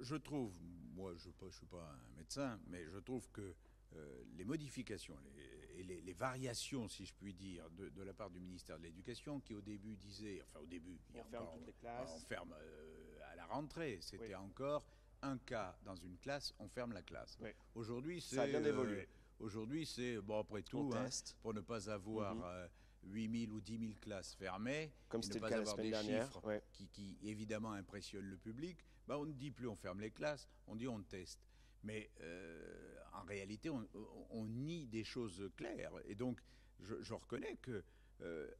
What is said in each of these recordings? je trouve, moi je ne suis pas un médecin, mais je trouve que les modifications et les variations, si je puis dire, de la part du ministère de l'Éducation, qui au début disait, enfin au début, on ferme toutes les classes, on ferme à la rentrée, c'était encore un cas dans une classe, on ferme la classe. Oui. Aujourd'hui, c'est, ça a bien évolué. Aujourd'hui, c'est, bon, après tout, hein, pour ne pas avoir 8 000 ou 10 000 classes fermées, comme et ne pas avoir des chiffres qui évidemment impressionnent le public, bah, on ne dit plus on ferme les classes, on dit on teste. Mais en réalité, on nie des choses claires. Et donc, je reconnais que,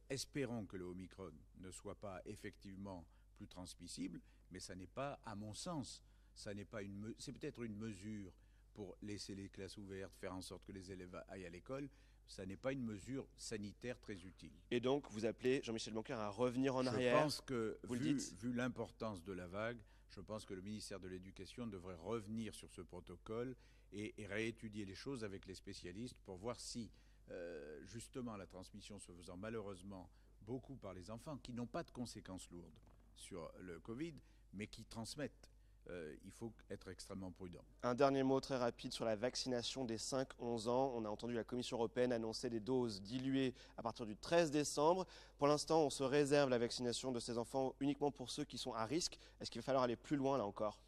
espérons que le Omicron ne soit pas effectivement plus transmissible, mais ça n'est pas, à mon sens, ça n'est pas une, c'est peut-être une mesure pour laisser les classes ouvertes, faire en sorte que les élèves aillent à l'école. Ça n'est pas une mesure sanitaire très utile. Et donc, vous appelez Jean-Michel Boncard à revenir en arrière. Je pense que, vu l'importance de la vague, je pense que le ministère de l'Éducation devrait revenir sur ce protocole et réétudier les choses avec les spécialistes pour voir si, justement, la transmission se faisant malheureusement beaucoup par les enfants, qui n'ont pas de conséquences lourdes sur le Covid, mais qui transmettent. Il faut être extrêmement prudent. Un dernier mot très rapide sur la vaccination des 5-11 ans. On a entendu la Commission européenne annoncer des doses diluées à partir du 13 décembre. Pour l'instant, on se réserve la vaccination de ces enfants uniquement pour ceux qui sont à risque. Est-ce qu'il va falloir aller plus loin là encore ?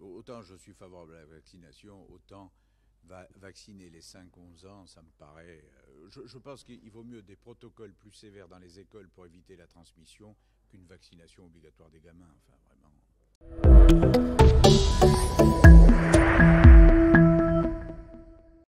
Autant je suis favorable à la vaccination, autant vacciner les 5-11 ans, ça me paraît... Je pense qu'il vaut mieux des protocoles plus sévères dans les écoles pour éviter la transmission qu'une vaccination obligatoire des gamins, enfin vraiment.